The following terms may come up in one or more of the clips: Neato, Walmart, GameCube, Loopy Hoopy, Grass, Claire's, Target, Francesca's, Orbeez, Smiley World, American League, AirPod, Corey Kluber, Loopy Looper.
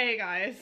Hey guys,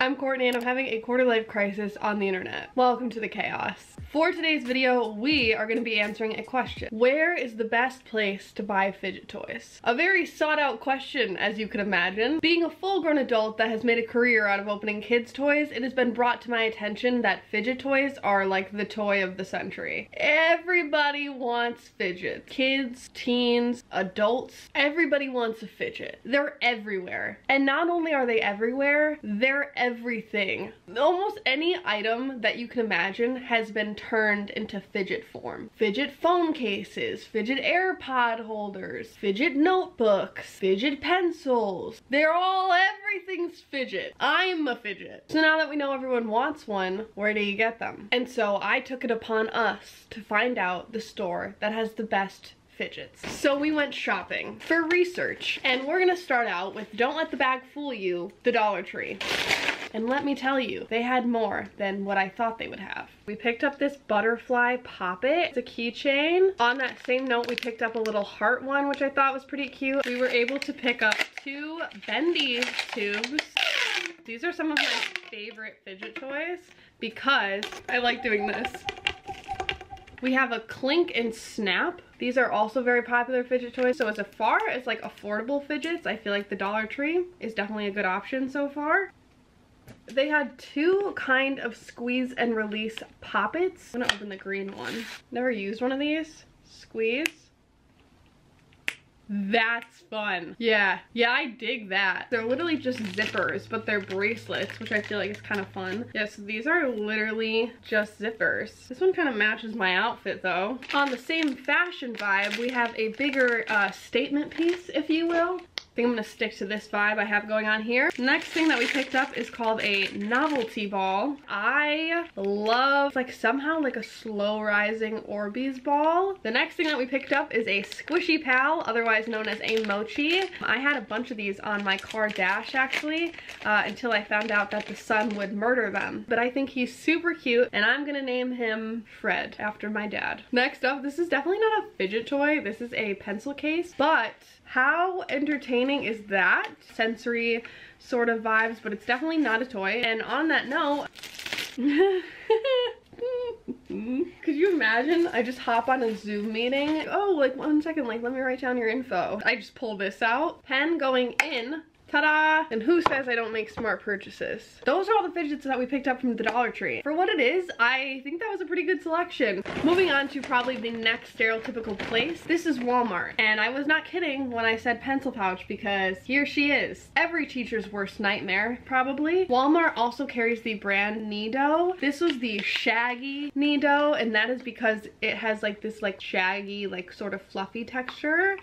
I'm Courtney and I'm having a quarter-life crisis on the internet. Welcome to the chaos. For today's video, we are going to be answering a question. Where is the best place to buy fidget toys? A very sought-out question, as you can imagine. Being a full-grown adult that has made a career out of opening kids' toys, it has been brought to my attention that fidget toys are like the toy of the century. Everybody wants fidgets. Kids, teens, adults, everybody wants a fidget. They're everywhere. And not only are they everywhere, they're everything. Almost any item that you can imagine has been turned into fidget form. Fidget phone cases, fidget AirPod holders, fidget notebooks, fidget pencils. They're all everything's fidget. I'm a fidget. So now that we know everyone wants one, where do you get them? And so I took it upon us to find out the store that has the best fidgets. So we went shopping for research, and we're gonna start out with, don't let the bag fool you, the Dollar Tree. And let me tell you, they had more than what I thought they would have. We picked up this butterfly poppet. It's a keychain. On that same note, we picked up a little heart one, which I thought was pretty cute. We were able to pick up two bendy tubes. These are some of my favorite fidget toys because I like doing this. We have a clink and snap. These are also very popular fidget toys. So as far as like affordable fidgets, I feel like the Dollar Tree is definitely a good option so far. They had two kind of squeeze and release poppets. I'm gonna open the green one. Never used one of these. Squeeze. That's fun. Yeah, I dig that. They're literally just zippers, but they're bracelets, which I feel like is kind of fun. Yeah, so these are literally just zippers. This one kind of matches my outfit though. On the same fashion vibe, we have a bigger statement piece, if you will. I think I'm gonna stick to this vibe I have going on here. Next thing that we picked up is called a novelty ball. I love, like somehow like a slow rising Orbeez ball. The next thing that we picked up is a squishy pal, otherwise known as a mochi. I had a bunch of these on my car dash actually, until I found out that the sun would murder them. But I think he's super cute and I'm gonna name him Fred after my dad. Next up, this is definitely not a fidget toy. This is a pencil case, but how entertaining is that? Sensory sort of vibes, but it's definitely not a toy. And on that note, could you imagine? I just hop on a Zoom meeting. Oh, like 1 second, like let me write down your info. I just pull this out. Pen going in. Ta-da! And who says I don't make smart purchases? Those are all the fidgets that we picked up from the Dollar Tree. For what it is, I think that was a pretty good selection. Moving on to probably the next stereotypical place. This is Walmart. And I was not kidding when I said pencil pouch because here she is. Every teacher's worst nightmare, probably. Walmart also carries the brand Neato. This was the shaggy Neato, and that is because it has like this like shaggy, like sort of fluffy texture.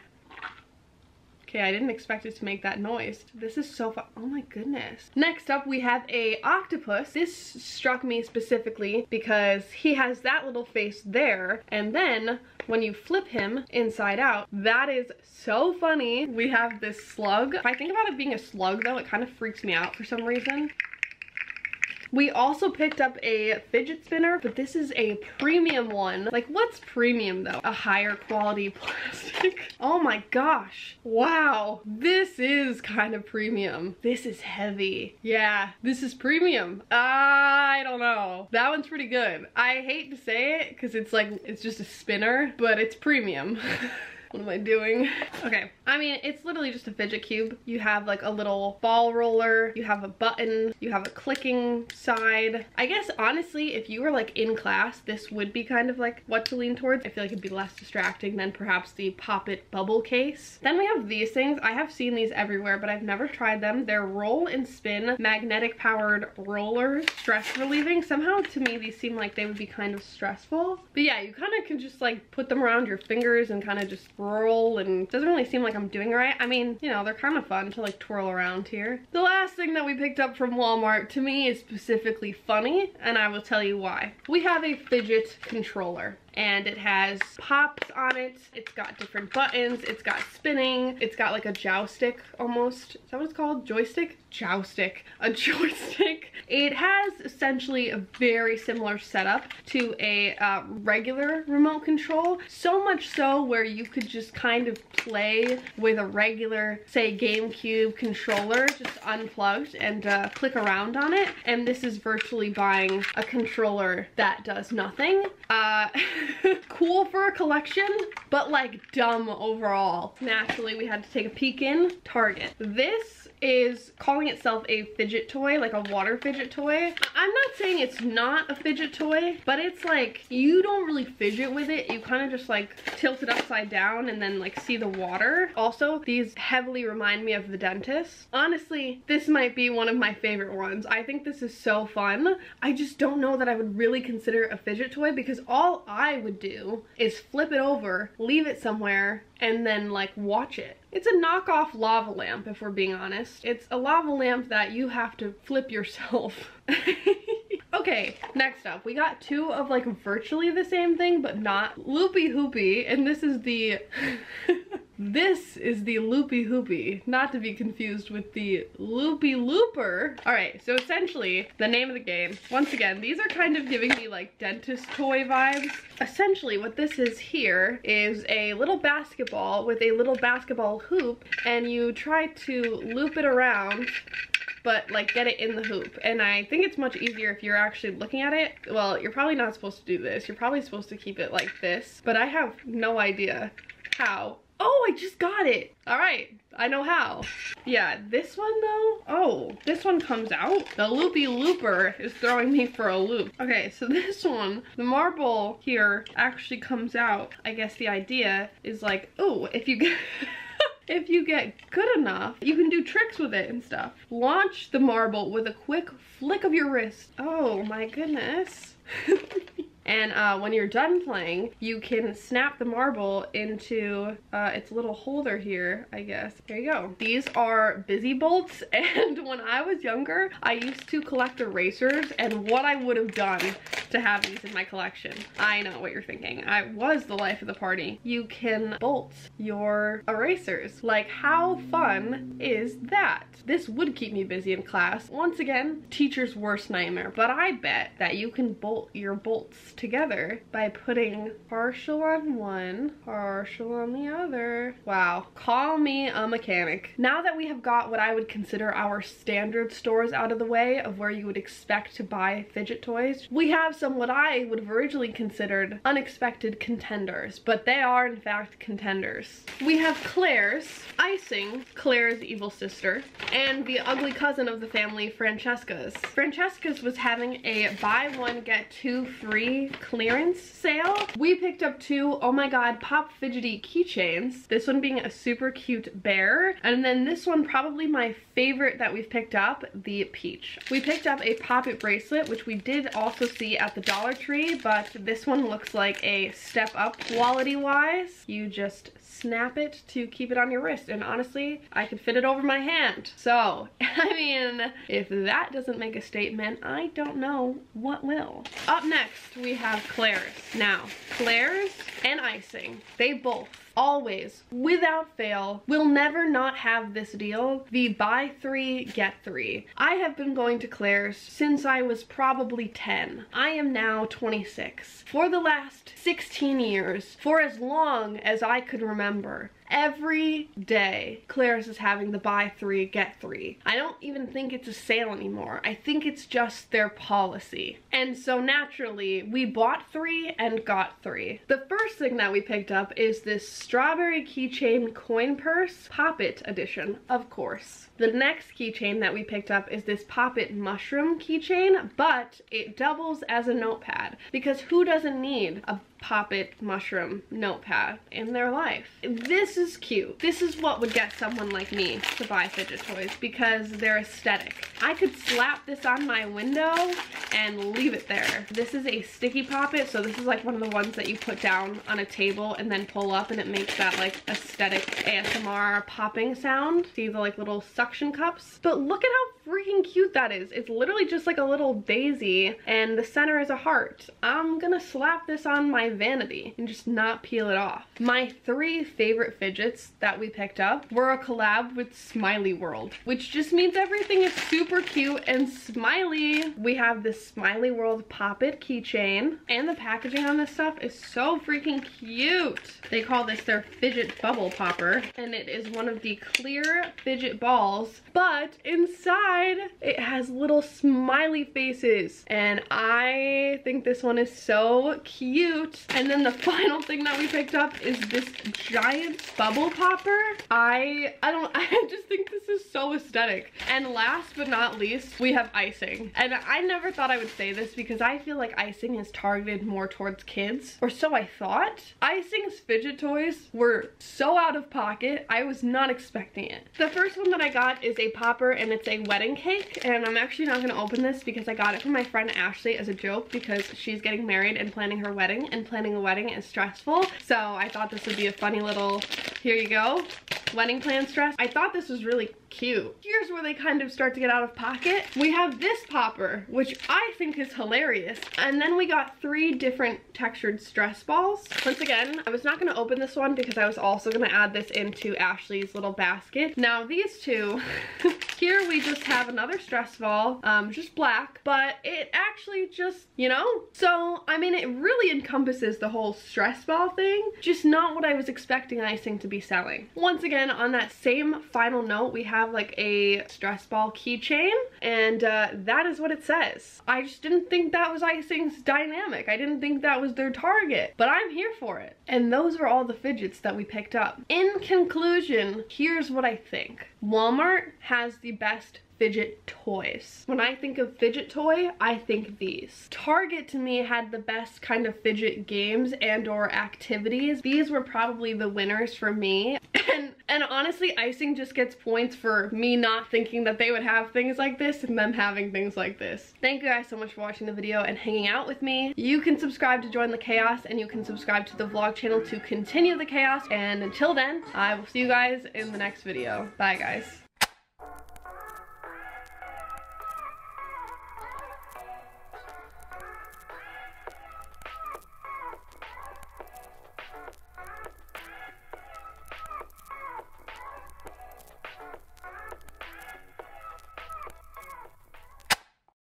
Okay, I didn't expect it to make that noise. This is so fun. Oh my goodness. Next up, we have a octopus. This struck me specifically because he has that little face there, and then when you flip him inside out, that is so funny. We have this slug. If I think about it being a slug though, it kind of freaks me out for some reason. We also picked up a fidget spinner, but this is a premium one. Like, what's premium though? A higher quality plastic. Oh my gosh. Wow. This is kind of premium. This is heavy. Yeah, this is premium. I don't know. That one's pretty good. I hate to say it because it's like, it's just a spinner, but it's premium. What am I doing? Okay, I mean, it's literally just a fidget cube. You have like a little ball roller, you have a button, you have a clicking side. I guess honestly, if you were like in class, this would be kind of like what to lean towards. I feel like it'd be less distracting than perhaps the Pop-It bubble case. Then we have these things. I have seen these everywhere, but I've never tried them. They're roll and spin magnetic powered rollers, stress relieving. Somehow to me, these seem like they would be kind of stressful. But yeah, you kind of can just like put them around your fingers and kind of just roll, and it doesn't really seem like I'm doing right. I mean, you know, they're kind of fun to like twirl around here. The last thing that we picked up from Walmart to me is specifically funny, and I will tell you why. We have a fidget controller. and it has pops on it. It's got different buttons. It's got spinning. It's got like a joystick almost. Is that what it's called? Joystick? Joystick. A joystick. It has essentially a very similar setup to a regular remote control. So much so where you could just kind of play with a regular, say, GameCube controller, just unplugged, and click around on it. And this is virtually buying a controller that does nothing. Cool for a collection, but like dumb overall. Naturally, we had to take a peek in Target. This is calling itself a fidget toy, like a water fidget toy. I'm not saying it's not a fidget toy, but it's like you don't really fidget with it. You kind of just like tilt it upside down and then like see the water. Also, these heavily remind me of the dentist. Honestly, this might be one of my favorite ones. I think this is so fun. I just don't know that I would really consider it a fidget toy, because all I would do is flip it over, leave it somewhere, and then like watch it. It's a knockoff lava lamp, if we're being honest. It's a lava lamp that you have to flip yourself. Okay, next up, we got two of like virtually the same thing, but not Loopy Hoopy, and this is the this is the Loopy Hoopy, not to be confused with the Loopy Looper. All right, so essentially, the name of the game, once again, these are kind of giving me like dentist toy vibes. Essentially, what this is here is a little basketball with a little basketball hoop, and you try to loop it around, but like get it in the hoop. And I think it's much easier if you're actually looking at it. Well, you're probably not supposed to do this. You're probably supposed to keep it like this, but I have no idea how. Oh, I just got it. All right, I know how. Yeah, this one though, oh, this one comes out. The Loopy Looper is throwing me for a loop. Okay, so this one, the marble here actually comes out. I guess the idea is like, oh, if you get if you get good enough, you can do tricks with it and stuff. Launch the marble with a quick flick of your wrist. Oh my goodness. And when you're done playing, you can snap the marble into its little holder here, I guess. There you go. These are busy bolts, and when I was younger, I used to collect erasers, and what I would have done to have these in my collection. I know what you're thinking. I was the life of the party. You can bolt your erasers. Like, how fun is that? This would keep me busy in class. Once again, teacher's worst nightmare, but I bet that you can bolt your bolts together by putting partial on one, partial on the other. Wow, call me a mechanic. Now that we have got what I would consider our standard stores out of the way of where you would expect to buy fidget toys, we have some what I would have originally considered unexpected contenders, but they are in fact contenders. We have Claire's Icing, Claire's evil sister, and the ugly cousin of the family, Francesca's. Francesca's was having a buy one get two free clearance sale. We picked up two, oh my god, Pop Fidgety keychains, this one being a super cute bear, and then this one probably my favorite that we've picked up, the peach. We picked up a Pop-It bracelet, which we did also see at the Dollar Tree, but this one looks like a step up quality wise. You just snap it to keep it on your wrist, and honestly, I could fit it over my hand. So, I mean, if that doesn't make a statement, I don't know what will. Up next, we have Claire's. Now, Claire's and Icing, they both always, without fail, will never not have this deal, the buy three, get three. I have been going to Claire's since I was probably 10. I am now 26. For the last 16 years, for as long as I could remember, every day, Claire's is having the buy three, get three. I don't even think it's a sale anymore. I think it's just their policy. And so naturally, we bought three and got three. The first thing that we picked up is this strawberry keychain coin purse, Pop-It edition, of course. The next keychain that we picked up is this Pop-It mushroom keychain, but it doubles as a notepad, because who doesn't need a Pop-It mushroom notepad in their life? This is cute. This is what would get someone like me to buy fidget toys, because they're aesthetic. I could slap this on my window and leave it there. This is a sticky Pop-It, so this is like one of the ones that you put down on a table and then pull up, and it makes that like aesthetic ASMR popping sound. See the like little suction cups? But look at how freaking cute that is. It's literally just like a little daisy and the center is a heart. I'm gonna slap this on my vanity and just not peel it off. My three favorite fidgets that we picked up were a collab with Smiley World, which just means everything is super cute and smiley. We have this Smiley World Pop-It keychain, and the packaging on this stuff is so freaking cute. They call this their fidget bubble popper, and it is one of the clear fidget balls, but inside it has little smiley faces, and I think this one is so cute. And then the final thing that we picked up is this giant bubble popper. I just think this is so aesthetic. And last but not least, we have icing. And I never thought I would say this because I feel like icing is targeted more towards kids, or so I thought. Icing's fidget toys were so out of pocket, I was not expecting it. The first one that I got is a popper, and it's a wedding cake, and I'm actually not gonna open this because I got it from my friend Ashley as a joke because she's getting married and planning her wedding, and planning a wedding is stressful. So I thought this would be a funny little, here you go, wedding plan stress. I thought this was really cute. Here's where they kind of start to get out of pocket. We have this popper, which I think is hilarious. And then we got three different textured stress balls. Once again, I was not gonna open this one because I was also gonna add this into Ashley's little basket. Now these two, here we just have another stress ball, just black, but it actually just, you know? So, I mean, it really encompasses the whole stress ball thing, just not what I was expecting icing to be selling. Once again, on that same final note, we have like a stress ball keychain, and that is what it says. I just didn't think that was icing's dynamic. I didn't think that was their target, but I'm here for it. And those are all the fidgets that we picked up. In conclusion, here's what I think. Walmart has the best fidget toys. When I think of fidget toy, I think these. Target to me had the best kind of fidget games and or activities. These were probably the winners for me. And honestly, icing just gets points for me not thinking that they would have things like this and them having things like this. Thank you guys so much for watching the video and hanging out with me. You can subscribe to join the chaos, and you can subscribe to the vlog channel to continue the chaos. And until then, I will see you guys in the next video. Bye guys.